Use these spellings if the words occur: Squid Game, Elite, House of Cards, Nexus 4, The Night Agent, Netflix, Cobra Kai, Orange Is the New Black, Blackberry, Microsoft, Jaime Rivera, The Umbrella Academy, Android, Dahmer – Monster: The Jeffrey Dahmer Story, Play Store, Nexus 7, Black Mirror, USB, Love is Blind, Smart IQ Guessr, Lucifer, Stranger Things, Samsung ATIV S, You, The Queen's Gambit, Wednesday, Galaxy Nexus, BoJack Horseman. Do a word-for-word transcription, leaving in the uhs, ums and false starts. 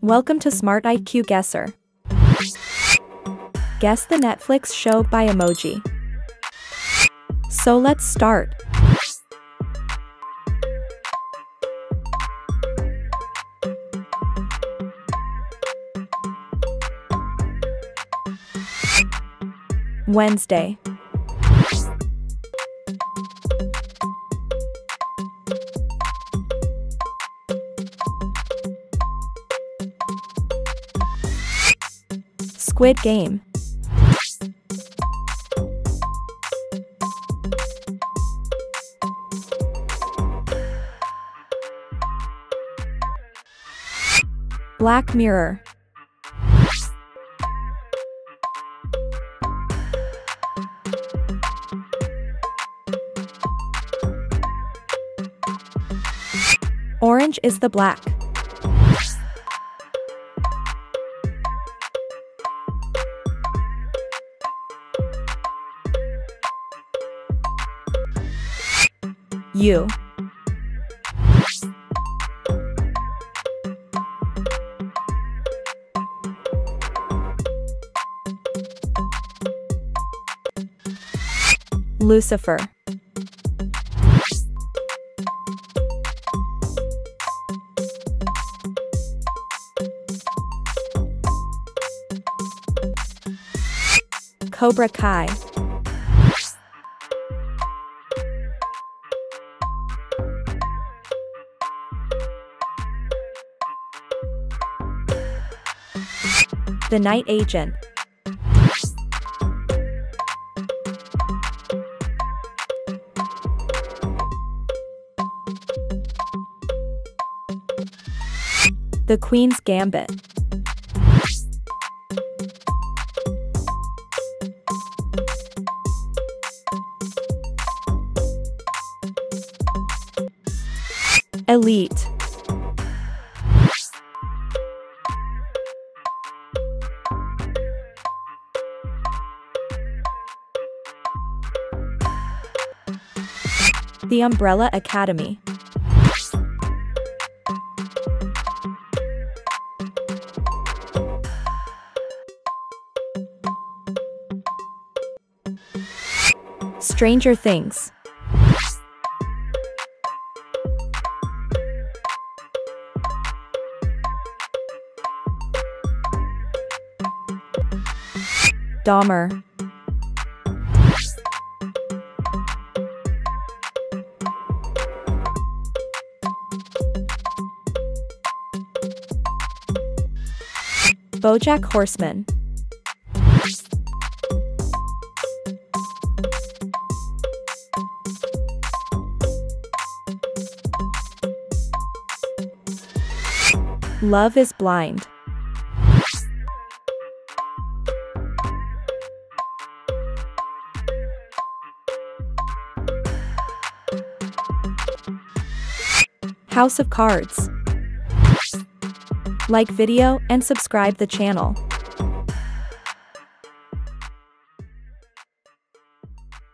Welcome to Smart I Q Guesser. Guess the Netflix show by emoji. So let's start. Wednesday. Squid Game. Black Mirror. Orange Is the Black. You. Lucifer. Cobra Kai. The Night Agent. The Queen's Gambit. Elite. The Umbrella Academy. Stranger Things. Dahmer. BoJack Horseman. Love Is Blind. House of Cards. Like video and subscribe the channel.